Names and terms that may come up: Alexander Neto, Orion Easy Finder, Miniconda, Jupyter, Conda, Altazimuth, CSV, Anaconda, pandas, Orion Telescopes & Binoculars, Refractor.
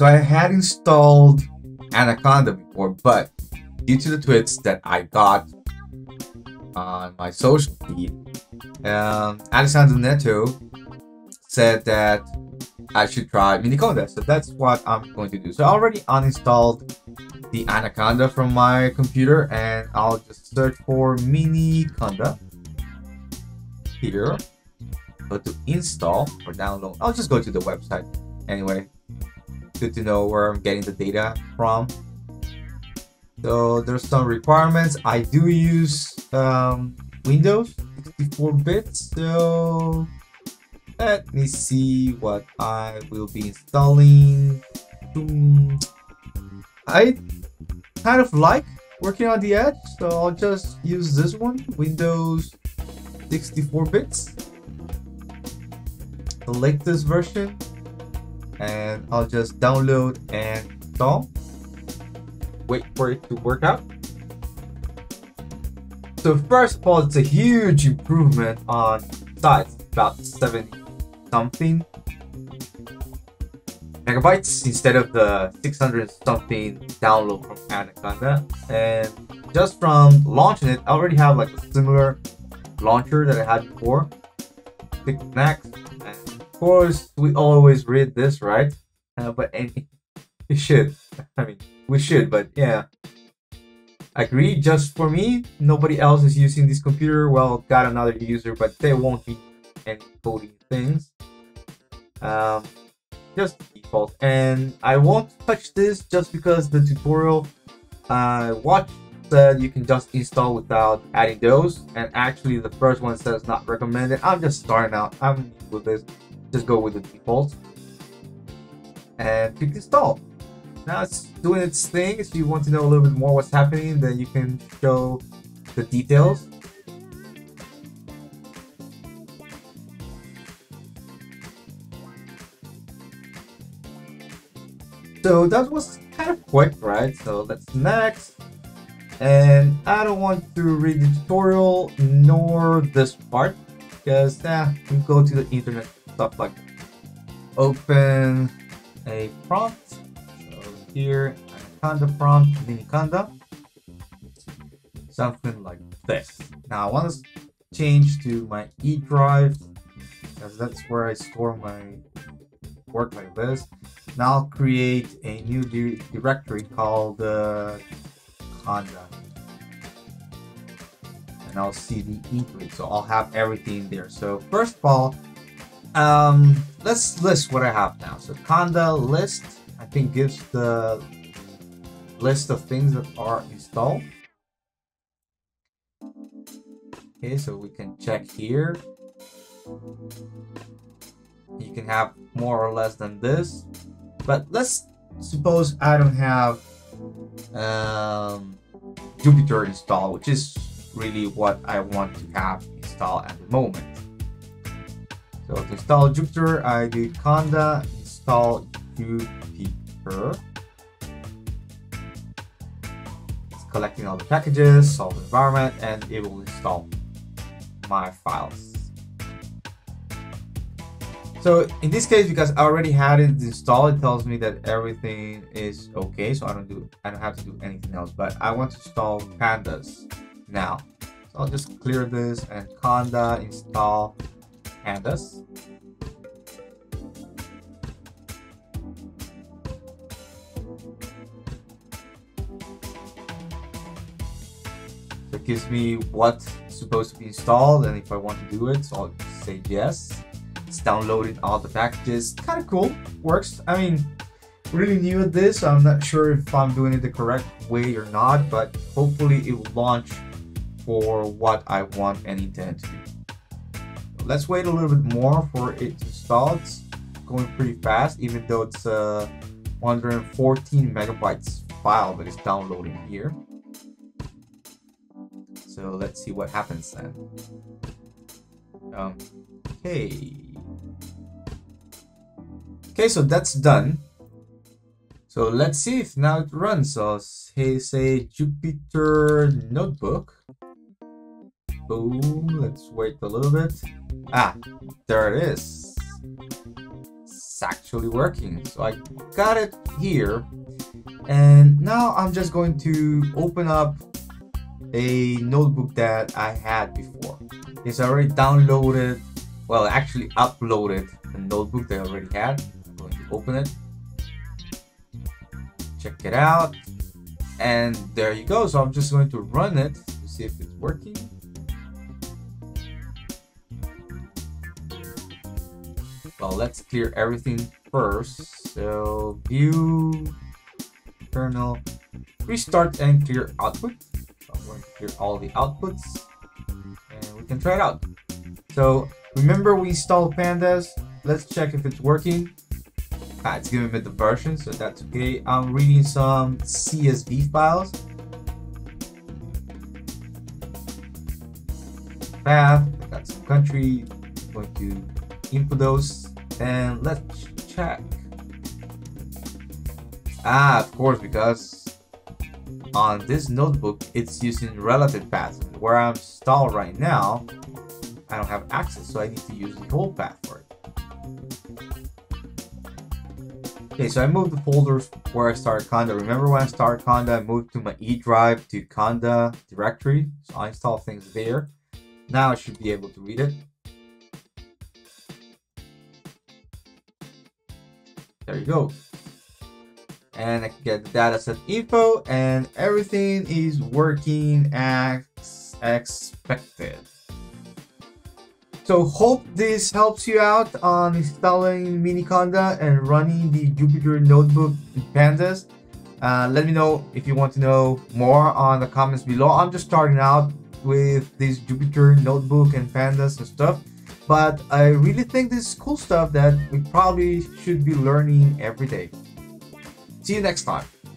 So I had installed Anaconda before, but due to the tweets that I got on my social feed, Alexander Neto said that I should try Miniconda, so that's what I'm going to do. So I already uninstalled the Anaconda from my computer, and I'll just search for Miniconda here. Go to install or download. I'll just go to the website anyway. Good to know where I'm getting the data from. So there's some requirements. I do use Windows 64 bits, so let me see what I will be installing. I kind of like working on the edge, so I'll just use this one, Windows 64 bits. Select this version, and I'll just download and install. Wait for it to work out. So first of all, it's a huge improvement on size, about 70-something megabytes instead of the 600-something download from Anaconda. And just from launching it, I already have like a similar launcher that I had before. Click next, and of course we always read this, right? But any, you should. I mean, we should, but yeah. Agree, just for me, nobody else is using this computer. Well, got another user, but they won't be any coding things. Just default. And I won't touch this just because the tutorial I watched said you can just install without adding those. And actually, the first one says not recommended. I'm just starting out. I'm with this. Just go with the default and click install. Now it's doing its thing. If you want to know a little bit more what's happening, then you can show the details. So that was kind of quick, right? So that's next. And I don't want to read the tutorial nor this part because we go to the internet, stuff like that. Open a prompt. Here, Anaconda prompt, Miniconda, something like this. Now I want to change to my E drive because that's where I store my work like this. Now I'll create a new directory called Conda, and I'll see the input, so I'll have everything there. So first of all, let's list what I have now. So Conda list, I think, gives the list of things that are installed. Okay, so we can check here. You can have more or less than this, but let's suppose I don't have Jupyter installed, which is really what I want to have installed at the moment. So to install Jupyter, I do conda install Jupyter. It's collecting all the packages, solve the environment, and it will install my files. So in this case, because I already had it installed, it tells me that everything is okay, so I don't have to do anything else. But I want to install pandas now, so I'll just clear this and conda install pandas. It gives me what's supposed to be installed and if I want to do it, so I'll say yes. It's downloading all the packages. Kind of cool, works. I mean, really new at this, so I'm not sure if I'm doing it the correct way or not, but hopefully it will launch for what I want and intend to do. Let's wait a little bit more for it to install. It's going pretty fast, even though it's 114 megabytes file that is downloading here. So let's see what happens then. Okay, so that's done. So let's see if now it runs. So say Jupyter notebook. Boom, let's wait a little bit. Ah, there it is. it's actually working. So I got it here, and now I'm just going to open up a notebook that I had before. It's already downloaded, well, actually uploaded the notebook that I already had. I'm going to open it, check it out, and there you go. So I'm just going to run it to see if it's working. Well, let's clear everything first. So view, kernel, restart and clear output. So I'm going to clear all the outputs and we can try it out. So remember we installed pandas. Let's check if it's working. Ah, it's giving me the version, so that's okay. I'm reading some CSV files. Path, I got some country. I'm going to input those and let's check. Ah, of course, because on this notebook it's using relative paths. Where I'm stalled right now, I don't have access, so I need to use the whole path for it. Okay, so I moved the folders where I started Conda. Remember when I started Conda, I moved to my E drive to Conda directory. So I install things there. Now I should be able to read it. There you go. And I can get the dataset info and everything is working as expected. So hope this helps you out on installing Miniconda and running the Jupyter notebook in Pandas. Let me know if you want to know more on the comments below. I'm just starting out with this Jupyter notebook and Pandas and stuff, but I really think this is cool stuff that we probably should be learning every day. See you next time.